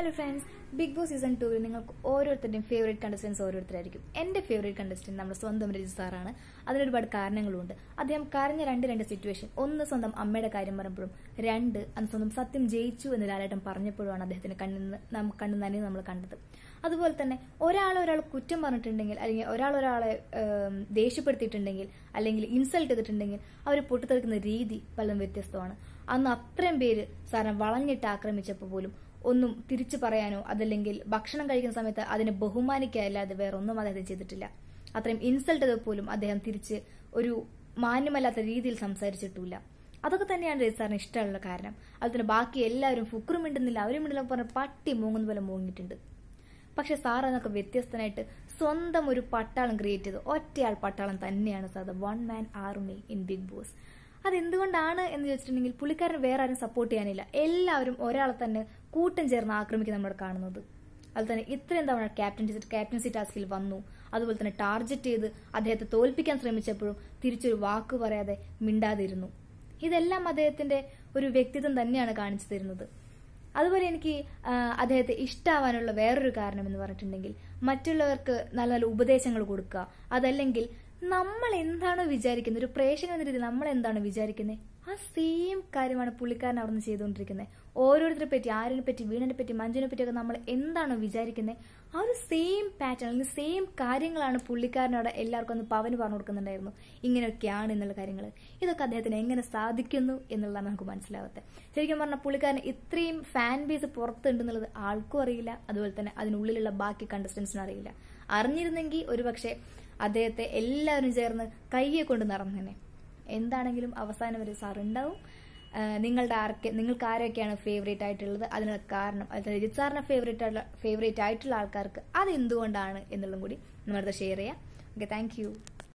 Hello friends, Bigg Boss Season 2 will നിങ്ങൾക്ക് ഓരോരുത്തരുടെയും favourite contestants ഓരോരുത്തരായിരിക്കും. എൻ്റെ ഫേവറേറ്റ് കണ്ടസ്റ്റൻറ്റ് നമ്മുടെ സ്വന്തം രജിത് സാറാണ്. അതിനൊരുപാട് കാരണങ്ങളുണ്ട്. അദ്ദേഹം കരഞ്ഞ രണ്ട് സിറ്റുവേഷൻ, ഒന്ന് സ്വന്തം അമ്മയുടെ കാര്യം പറയുമ്പോഴും, രണ്ട് അന്ന് സ്വന്തം സത്യം ജയിച്ചു എന്ന് ലാലേട്ടൻ പറഞ്ഞപ്പോഴുമാണ് അദ്ദേഹത്തിന് കണ്ണു നനഞ്ഞ് നമ്മൾ കണ്ടത്. അതുപോലെ തന്നെ ഒരാൾ കുറ്റം പറഞ്ഞിട്ടുണ്ടെങ്കിൽ, അല്ലെങ്കിൽ ഒരാളെ ദേഷ്യപ്പെടുത്തിയിട്ടുണ്ടെങ്കിൽ, അല്ലെങ്കിൽ ഇൻസൾട്ട് ചെയ്തിട്ടുണ്ടെങ്കിൽ അവർ പൊട്ടിത്തെറിക്കുന്ന രീതി പലതും വ്യത്യസ്തമാണ്. അന്ന് അത്രയും പേര് സാറിനെ വളഞ്ഞിട്ട് ആക്രമിച്ചപ്പോൾ പോലും ഒന്നും തിരിച്ചു പറയാനോ അതല്ലെങ്കിൽ ഭക്ഷണം കഴിക്കുന്ന സമയത്ത് അതിനെ ബഹുമാനിക്കാനല്ലാതെ വേറൊന്നും അദ്ദേഹം ചെയ്തിട്ടില്ല. അത്രയും ഇൻസൾട്ട് ചെയ്ത് പോലും അദ്ദേഹം തിരിച്ച് ഒരു മാന്യമല്ലാത്ത രീതിയിൽ സംസാരിച്ചിട്ടില്ല. അതൊക്കെ തന്നെയാണ് രജിത് സാറിന് ഇഷ്ടമുള്ള കാരണം. അതുപോലെ ബാക്കി എല്ലാവരും ഫുക്കറും മിണ്ടുന്നില്ല, അവരും മിണ്ടില്ല പറഞ്ഞ പട്ടി മൂങ്ങുന്ന പോലെ മൂങ്ങിയിട്ടുണ്ട്. പക്ഷെ സാർ എന്നൊക്കെ വ്യത്യസ്തനായിട്ട് സ്വന്തം ഒരു പട്ടാളം ക്രിയേറ്റ് ചെയ്ത് ഒറ്റയാൾ പട്ടാളം തന്നെയാണ് sir, one man army in Bigg Boss. അതെന്തുകൊണ്ടാണ് എന്ന് ചോദിച്ചിട്ടുണ്ടെങ്കിൽ പുള്ളിക്കാരൻ വേറെ ആരും സപ്പോർട്ട് ചെയ്യാനില്ല, എല്ലാവരും ഒരാളെ തന്നെ കൂട്ടം ചേർന്ന് ആക്രമിക്കുന്ന നമ്മൾ കാണുന്നത്. അതുപോലെ തന്നെ ഇത്രയും തവണ ക്യാപ്റ്റൻസി ടാസ്കിൽ വന്നു, അതുപോലെ തന്നെ ടാർഗറ്റ് ചെയ്ത് അദ്ദേഹത്തെ തോൽപ്പിക്കാൻ ശ്രമിച്ചപ്പോഴും തിരിച്ചൊരു വാക്ക് പറയാതെ മിണ്ടാതിരുന്നു. ഇതെല്ലാം അദ്ദേഹത്തിന്റെ ഒരു വ്യക്തിത്വം തന്നെയാണ് കാണിച്ചു തരുന്നത്. അതുപോലെ എനിക്ക് അദ്ദേഹത്തെ ഇഷ്ടമാവാനുള്ള വേറൊരു കാരണം എന്ന് പറഞ്ഞിട്ടുണ്ടെങ്കിൽ മറ്റുള്ളവർക്ക് നല്ല നല്ല ഉപദേശങ്ങൾ കൊടുക്കുക, അതല്ലെങ്കിൽ നമ്മൾ എന്താണോ വിചാരിക്കുന്നത്, ഒരു പ്രേക്ഷകൻ എന്ന രീതിയിൽ നമ്മൾ എന്താണോ വിചാരിക്കുന്നത് ആ സെയിം കാര്യമാണ് പുള്ളിക്കാരൻ അവിടെ നിന്ന് ചെയ്തുകൊണ്ടിരിക്കുന്നത്. ഓരോരുത്തരെ പറ്റി, ആരിനെ പറ്റി, വീടിനെ പറ്റി, മഞ്ജുവിനെ പറ്റിയൊക്കെ നമ്മൾ എന്താണോ വിചാരിക്കുന്നത് ആ ഒരു സെയിം പാറ്റേൺ അല്ലെങ്കിൽ സെയിം കാര്യങ്ങളാണ് പുള്ളിക്കാരനോട് എല്ലാവർക്കും ഒന്ന് പവന് പറഞ്ഞു കൊടുക്കുന്നുണ്ടായിരുന്നു. ഇങ്ങനെയൊക്കെയാണ് എന്നുള്ള കാര്യങ്ങൾ, ഇതൊക്കെ അദ്ദേഹത്തിന് എങ്ങനെ സാധിക്കുന്നു എന്നുള്ളതാണ് നമുക്ക് മനസ്സിലാവാത്തത്. ശരിക്കും പറഞ്ഞാൽ പുള്ളിക്കാരന് ഇത്രയും ഫാൻ ബേസ് പുറത്തുണ്ടെന്നുള്ളത് ആൾക്കും അറിയില്ല, അതുപോലെ തന്നെ അതിനുള്ളിലുള്ള ബാക്കി കണ്ടസ്റ്റൻസിനും അറിയില്ല. അറിഞ്ഞിരുന്നെങ്കിൽ ഒരുപക്ഷെ അദ്ദേഹത്തെ എല്ലാവരും ചേർന്ന് കയ്യെ കൊണ്ട് നടന്നേനെ. എന്താണെങ്കിലും അവസാനം വരെ സാർ ഉണ്ടാവും. നിങ്ങൾക്ക് ആരൊക്കെയാണ് ഫേവറേറ്റ് ആയിട്ടുള്ളത്, അതിനുള്ള കാരണം, അതായത് രജിത് സാറിന് ഫേവറേറ്റ് ആയിട്ടുള്ള ആൾക്കാർക്ക് അതെന്തുകൊണ്ടാണ് എന്നുള്ളതും കൂടി നമ്മളടുത്ത് ഷെയർ ചെയ്യാം. Okay, thank U.